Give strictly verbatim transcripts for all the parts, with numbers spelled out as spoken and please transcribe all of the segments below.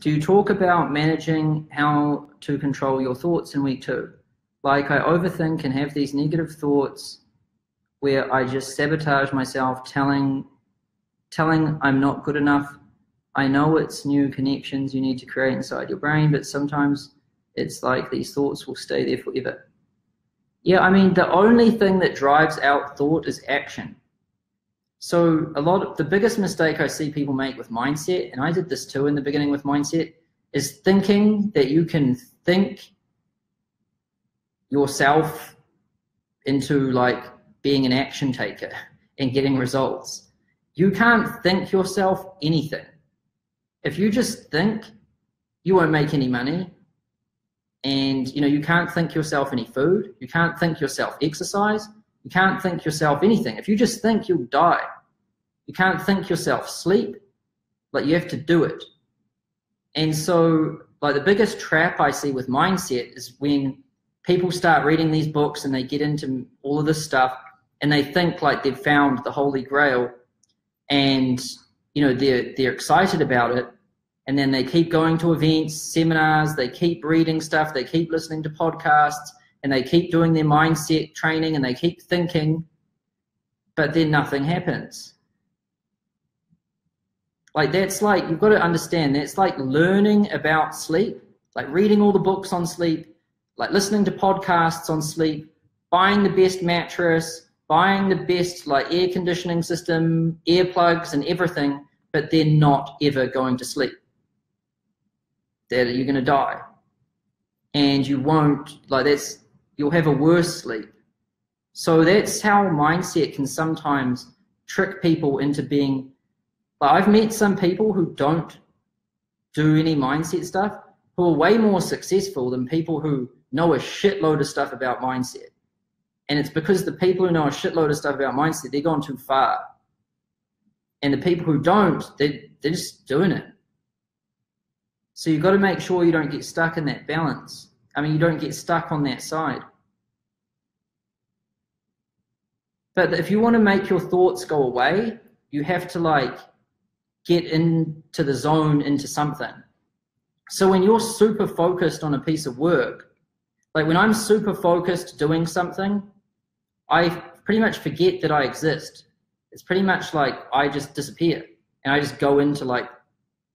to talk about managing how to control your thoughts in week two. Like, I overthink and have these negative thoughts where I just sabotage myself, telling, telling I'm not good enough. I know it's new connections you need to create inside your brain, but sometimes it's like these thoughts will stay there forever. Yeah, I mean, the only thing that drives out thought is action. So a lot of the biggest mistake I see people make with mindset, and I did this too in the beginning with mindset, is thinking that you can think yourself into like being an action taker and getting results. You can't think yourself anything. If you just think, you won't make any money. And you know, you can't think yourself any food, you can't think yourself exercise, you can't think yourself anything. If you just think, you'll die. You can't think yourself sleep, but you have to do it. And so, like, the biggest trap I see with mindset is when people start reading these books and they get into all of this stuff and they think like they've found the Holy Grail, and you know, they're they're excited about it. And then they keep going to events, seminars, they keep reading stuff, they keep listening to podcasts, and they keep doing their mindset training, and they keep thinking, but then nothing happens. Like, that's like, you've got to understand, that's like learning about sleep, like reading all the books on sleep, like listening to podcasts on sleep, buying the best mattress, buying the best like air conditioning system, earplugs and everything, but they're not ever going to sleep. That you're going to die, and you won't, like, that's, you'll have a worse sleep. So that's how mindset can sometimes trick people into being, like, I've met some people who don't do any mindset stuff who are way more successful than people who know a shitload of stuff about mindset. And it's because the people who know a shitload of stuff about mindset, they've gone too far, and the people who don't, they, they're just doing it. So you've got to make sure you don't get stuck in that balance. I mean, you don't get stuck on that side. But if you want to make your thoughts go away, you have to like get into the zone, into something. So when you're super focused on a piece of work, like when I'm super focused doing something, I pretty much forget that I exist. It's pretty much like I just disappear and I just go into like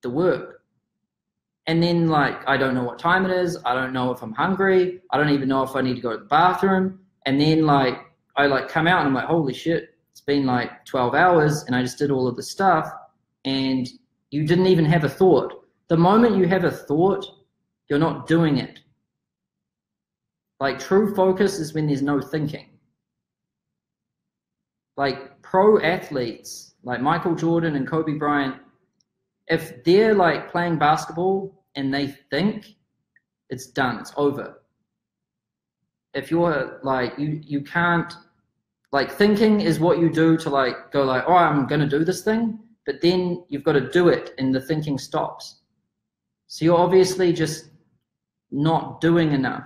the work. And then, like, I don't know what time it is. I don't know if I'm hungry. I don't even know if I need to go to the bathroom. And then, like, I, like, come out and I'm like, holy shit, it's been, like, twelve hours, and I just did all of this stuff, and you didn't even have a thought. The moment you have a thought, you're not doing it. Like, true focus is when there's no thinking. Like, pro athletes, like Michael Jordan and Kobe Bryant, if they're like playing basketball and they think, it's done, it's over. If you're like, you, you can't, like, thinking is what you do to like go like, oh, I'm going to do this thing, but then you've got to do it and the thinking stops. So you're obviously just not doing enough.